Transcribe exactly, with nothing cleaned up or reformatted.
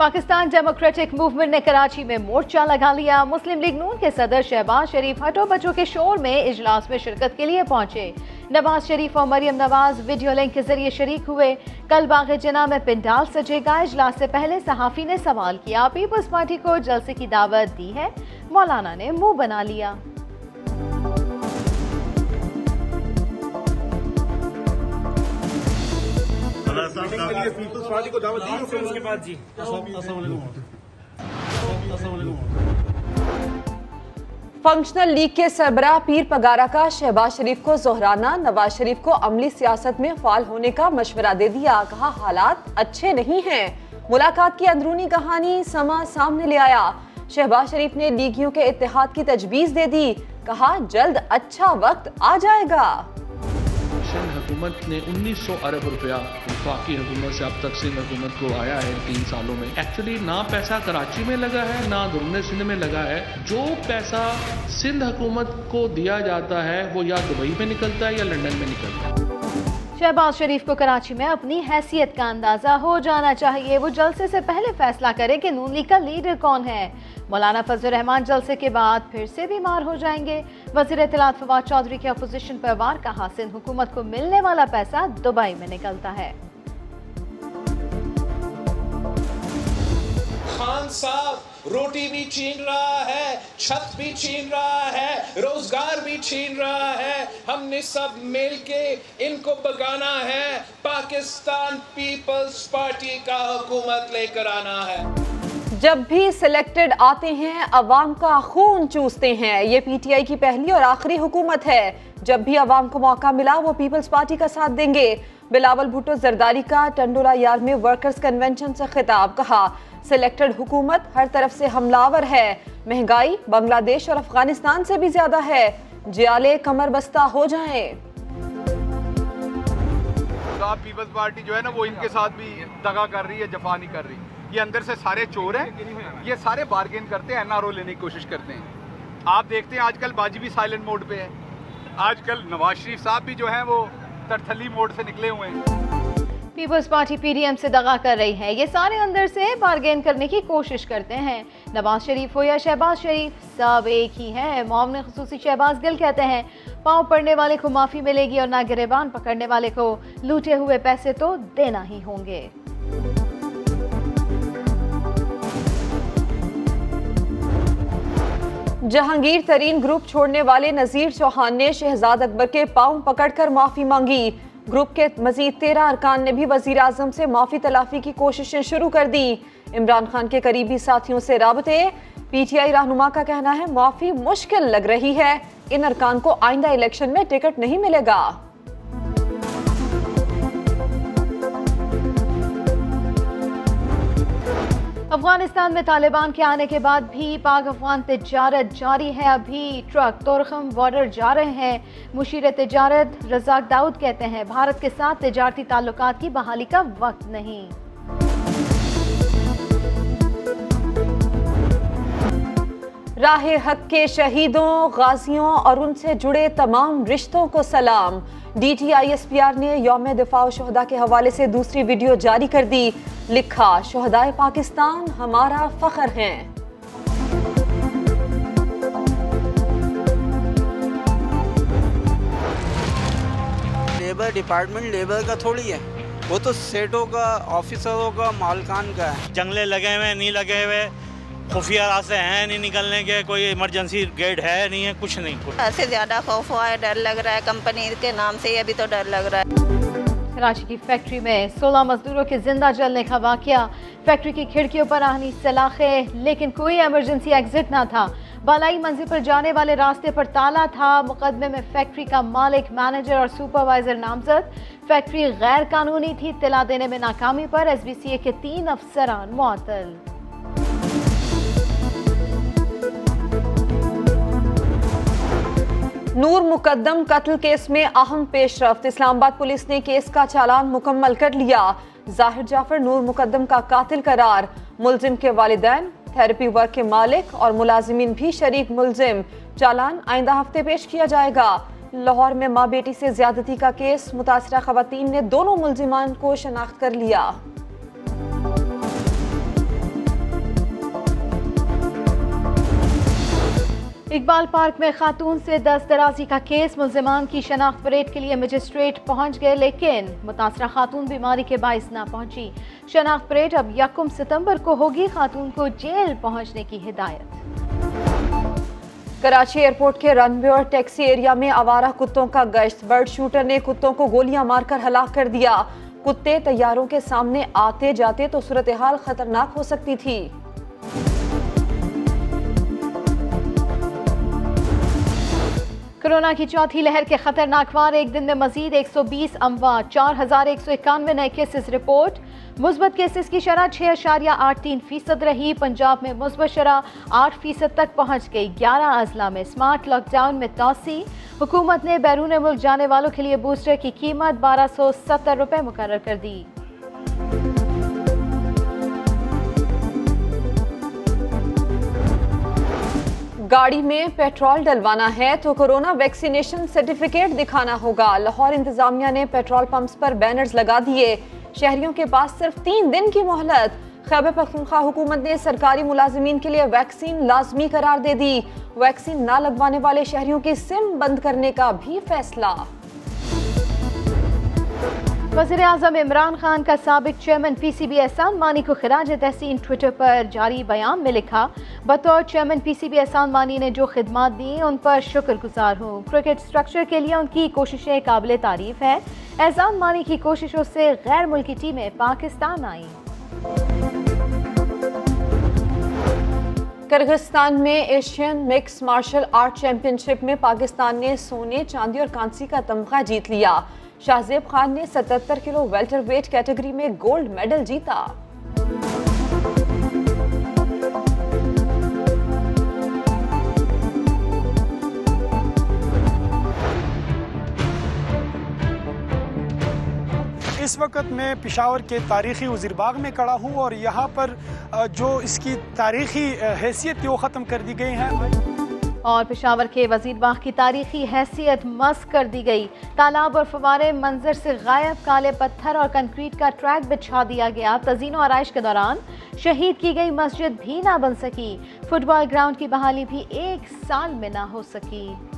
Pakistan democratic movement ने कराची में मोर्चा लगा लिया। मुस्लिम लीग नून के सदर शहबाज शरीफ हटो बचो के शोर में इजलास में शिरकत के लिए पहुंचे। नवाज शरीफ और मरियम नवाज वीडियो लिंक के जरिए शरीक हुए। कल बाग जना में पंडाल सजेगा, इजलास से पहले सहाफ़ी ने सवाल किया, पीपल्स पार्टी को जलसे की दावत दी है, मौलाना ने मुँह बना लिया। पीपल्स पार्टी को दावत दी है उसके बाद जी। फंक्शनल लीग के सरबराह पीर पगारा का शहबाज शरीफ को जोहराना, नवाज शरीफ को अमली सियासत में फाल होने का मशवरा दे दिया। कहा हालात अच्छे नहीं हैं। मुलाकात की अंदरूनी कहानी समा सामने ले आया। शहबाज शरीफ ने लीगियों के इत्तेहाद की तजवीज दे दी। कहा जल्द अच्छा वक्त आ जाएगा। हुकूमत ने उन्नीस सौ अरब रुपया वफाकी हुकूमत से अब तक सिंध हुकूमत को आया है तीन सालों में। एक्चुअली ना पैसा कराची में लगा है ना दुमने सिंध में लगा है। जो पैसा सिंध हुकूमत को दिया जाता है वो या दुबई में निकलता है या लंदन में निकलता है। शहबाज शरीफ को कराची में अपनी हैसियत का अंदाजा हो जाना चाहिए। वो जलसे से पहले फैसला करे कि नून लीग का लीडर कौन है। मौलाना फजर रहमान जलसे के बाद फिर से बीमार हो जाएंगे। वजीर इत्तलात फवाद चौधरी के अपोजिशन पर वार, कहा सिंध हुकूमत को मिलने वाला पैसा दुबई में निकलता है। खान साहब रोटी भी छीन रहा है, छत भी छीन रहा है, रोजगार भी छीन रहा है। हमने सब मिलके इनको भगाना है। पाकिस्तान पीपल्स पार्टी का हुकूमत लेकर आना है। जब भी सिलेक्टेड आते हैं अवाम का खून चूसते हैं। ये पी टी आई की पहली और आखिरी हुकूमत है। जब भी अवाम को मौका मिला वो पीपल्स पार्टी का साथ देंगे। बिलावल भुट्टो जरदारी का टंडोला यार में वर्कर्स कन्वेंशन से खिताब, कहा सिलेक्टेड हुकूमत हर तरफ से हमलावर है। महंगाई बांग्लादेश और अफगानिस्तान से भी ज्यादा है। जियाले कमर बस्ता हो जाएं। तो पीपल्स पार्टी जो है ना वो इनके साथ भी दगा कर रही है, जफा नहीं कर रही। ये अंदर से सारे चोर हैं, ये सारे बार्गेन करते हैं, एन आर ओ लेने की कोशिश करते हैं। आप देखते हैं आजकल बाजी भी साइलेंट मोड पे है। आजकल नवाज शरीफ साहब भी जो है वो तरथली मोड से निकले हुए हैं। People's Party P D M से दगा कर रही है। ये सारे अंदर से बार्गेन करने की कोशिश करते हैं। नवाज शरीफ हो या शहबाज शरीफ सब एक ही हैं। मोमिन खुसूसी शहबाज गिल कहते हैं पाँव पड़ने वाले को माफ़ी मिलेगी और ना गिरेबान पकड़ने वाले को, लूटे हुए पैसे तो देना ही होंगे। जहांगीर तरीन ग्रुप छोड़ने वाले नज़ीर चौहान ने शहजाद अकबर के पाँव पकड़कर माफ़ी मांगी। ग्रुप के मजीद तेरह अरकान ने भी वजीर आजम से माफ़ी तलाफी की कोशिशें शुरू कर दी। इमरान खान के करीबी साथियों से राबते। पी टी आई रहनुमा का कहना है माफ़ी मुश्किल लग रही है, इन अरकान को आइंदा इलेक्शन में टिकट नहीं मिलेगा। अफगानिस्तान में तालिबान के आने के बाद भी पाक अफगान तजारत जारी है। अभी ट्रक तोरखम बॉर्डर जा रहे हैं। मुशीर तजारत रजाक दाऊद कहते हैं भारत के साथ तजारती ताल्लुकात की बहाली का वक्त नहीं। राहे हक के शहीदों, गाजियों और उनसे जुड़े तमाम रिश्तों को सलाम। D T I S P R ने यौम दिफाओ शहदा के हवाले से दूसरी वीडियो जारी कर दी। लिखा शहदाए पाकिस्तान हमारा फख्र है। लेबर डिपार्टमेंट लेबर का थोड़ी है, वो तो सेठों का, ऑफिसरों का, मालकान का है। जंगले लगे हुए नहीं लगे हुए, खुफिया रास्ते हैं नहीं निकलने के, कोई इमरजेंसी गेट है नहीं है, कुछ नहीं। ऐसे ज्यादा खौफ हुआ है, डर लग रहा है। कंपनी के नाम से ही अभी तो डर लग रहा है। कराची की फैक्ट्री में सोलह मजदूरों के जिंदा जलने का वाकया। फैक्ट्री की खिड़कियों पर आहनी सलाखें, लेकिन कोई इमरजेंसी एग्जिट ना था। बालाई मंजिल पर जाने वाले रास्ते पर ताला था। मुकदमे में फैक्ट्री का मालिक, मैनेजर और सुपरवाइजर नामजद। फैक्ट्री गैर कानूनी थी। इत्तला देने में नाकामी पर एस बी सी ए के तीन अफसरान मुअत्तल। नूर मुकद्दम कत्ल केस में अहम पेशरफ्त। इस्लामाबाद पुलिस ने केस का चालान मुकम्मल कर लिया। जाहिर जाफर नूर मुकद्दम का कातिल करार। मुलजिम के वालिदैन, थेरेपी वर्क के मालिक और मुलाजिमिन भी शरीक मुलजिम। चालान आइंदा हफ्ते पेश किया जाएगा। लाहौर में माँ बेटी से ज्यादती का केस। मुतासरा खवातीन ने दोनों मुलजिमान को शनाख्त कर लिया। इकबाल पार्क में खातून से दस्त दराजी का केस, मुल्ज़िमान की शनाख्त परेड के लिए मजिस्ट्रेट पहुंच गए लेकिन मुतासरा खातून बीमारी के बायस ना पहुंची। शनाख्त परेड अब यकम सितंबर को होगी, खातून को जेल पहुंचने की हिदायत। कराची एयरपोर्ट के रनवे और टैक्सी एरिया में आवारा कुत्तों का गश्त, बर्ड शूटर ने कुत्तों को गोलियां मारकर हलाक कर दिया। कुत्ते तैयारों के सामने आते जाते तो सूरत हाल खतरनाक हो सकती थी। कोरोना की चौथी लहर के खतरनाक वार, एक दिन में मजीद एक सौ बीस अमवात, चार हजार एक सौ इक्यानवे नए केसेस रिपोर्ट। मुस्बत केसेस की शरह छः अशारिया आठ तीन फीसद रही। पंजाब में मुस्बत शरह आठ फीसद तक पहुँच गई। ग्यारह अजला में स्मार्ट लॉकडाउन में तोसी। हुकूमत ने बैरून मुल्क जाने वालों के लिए बूस्टर की कीमत बारह सौ सत्तर रुपये मुकर्रर कर दी। गाड़ी में पेट्रोल डलवाना है तो कोरोना वैक्सीनेशन सर्टिफिकेट दिखाना होगा। लाहौर इंतजामिया ने पेट्रोल पंप्स पर बैनर्स लगा दिए। शहरियों के पास सिर्फ तीन दिन की मोहलत। खैबर पख्तूनख्वा हुकूमत ने सरकारी मुलाजमीन के लिए वैक्सीन लाजमी करार दे दी। वैक्सीन ना लगवाने वाले शहरियों की सिम बंद करने का भी फैसला। वज़ीर आज़म इमरान खान का साबिक चेयरमैन पीसीबी एहसान मानी को खिराज तहसीन, ट्विटर पर जारी बयान में लिखा, बतौर चेयरमैन पीसीबी एहसान मानी ने जो खिदमात दी उन पर शुक्रगुजार हूँ। क्रिकेट स्ट्रक्चर के लिए उनकी कोशिशें काबिल तारीफ है। एहसान मानी की कोशिशों से गैर मुल्की टीमें पाकिस्तान आईं। किर्गिस्तान में Asian mix martial art championship में पाकिस्तान ने सोने, चांदी और कांसी का तमगा जीत लिया। शाहजेब खान ने सतहत्तर किलो वेल्टरवेट कैटेगरी में गोल्ड मेडल जीता। इस वक्त मैं पेशावर के तारीख़ी वजीरबाग में खड़ा हूँ और यहाँ पर जो इसकी तारीख़ी हैसियत है वो ख़त्म कर दी गई है और पेशावर के वजीरबाग की तारीख़ी हैसियत मस्क कर दी गई। तालाब और फवारे मंजर से गायब, काले पत्थर और कंक्रीट का ट्रैक बिछा दिया गया। तज़ीन और आराइश के दौरान शहीद की गई मस्जिद भी ना बन सकी। फुटबॉल ग्राउंड की बहाली भी एक साल में ना हो सकी।